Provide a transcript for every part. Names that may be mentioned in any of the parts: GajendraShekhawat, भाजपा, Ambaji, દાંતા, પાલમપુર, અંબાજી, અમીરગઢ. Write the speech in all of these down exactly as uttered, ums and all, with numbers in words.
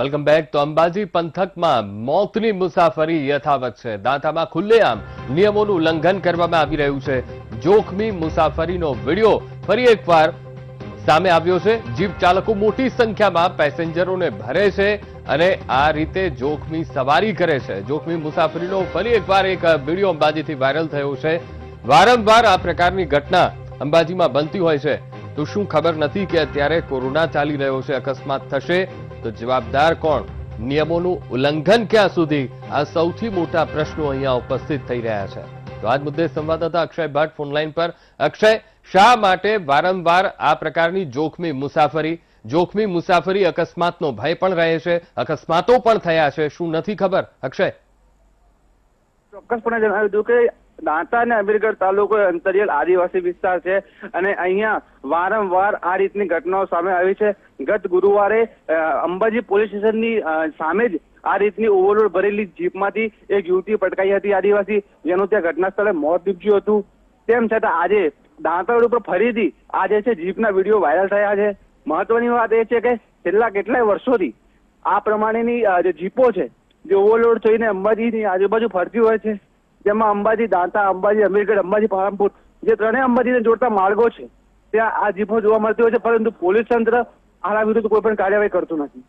Welcome back. તો અંબાજી પંથકમાં મોતની મુસાફરી યથાવત છે। દાંતામાં ખુલ્લેઆમ નિયમોનું ઉલ્લંઘન કરવામાં આવી રહ્યું છે। જોખમી મુસાફરીનો વિડિયો ફરી એકવાર સામે આવ્યો છે। જીપ ચાલકો મોટી સંખ્યામાં પેસેન્જરોને ભરે છે અને આ રીતે જોખમી સવારી કરે છે। જોખમી મુસાફરીનો ફરી એકવાર એક વિડિયો અંબાજીથી વાયરલ થયો છે। વારંવાર આ પ્રકારની ઘટના અંબાજીમાં બનતી હોય છે, તો શું ખબર નથી કે અત્યારે કોરોના ચાલી રહ્યો છે? અકસ્માત થશે तो जवाबदार कौन? नियमों उल्लंघन क्या सुधी? आ सौथी मोटा प्रश्नों अहींया उपस्थित थई रह्या छे। तो आज मुद्दे संवाददाता अक्षय भट्ट फोनलाइन पर। अक्षय, शा माटे वारंवार आ प्रकारनी जोखमी मुसाफरी जोखमी मुसाफरी अकस्मातनो भय पण रहे छे, अकस्मातो पण थया छे, शुं नथी खबर? अक्षय, चोक्कसपणे जणाव्युं हतुं के दांता अने अमीरगढ़ तालुको अंतरियल आदिवासी विस्तार छे अने अहींया वारंवार आ रीतनी घटनाओ सामे आवी छे। गत गुरुवारे अंबाजी पोलीस स्टेशननी सामे ज आ रीतनी ओवरलोड भरेली जीपमांथी एक युवती पटकाई हती आदिवासी, जेनुं त्या घटनास्थळे मोत निपज्युं हतुं। तेम छतां आजे दांता रोड पर फरीथी आ जे छे जीपना विडियो वायरल थया छे। महत्वनी वात ए छे के छेल्ला કેટલાય વર્ષોથી આ પ્રમાણેની જે જીપો છે જે ઓવરલોડ થઈને અંબાજીની આજુબાજુ ફરતી હોય છે। जेमा अंबाजी दांता, अंबाजी अमीरगढ़, अंबाजी पालमपुर जे त्रे अंबाजी ने जोड़ता मार्गो है त्या आ जीपो जोवा मळती होय छे, परंतु पोलीस तंत्र आना विरुद्ध कोई पण कार्यवाही करतुं नथी।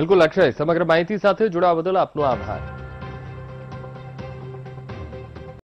बिल्कुल अक्षय, समग्र माहिती साथे जोड़वा बदल आपनो आभार।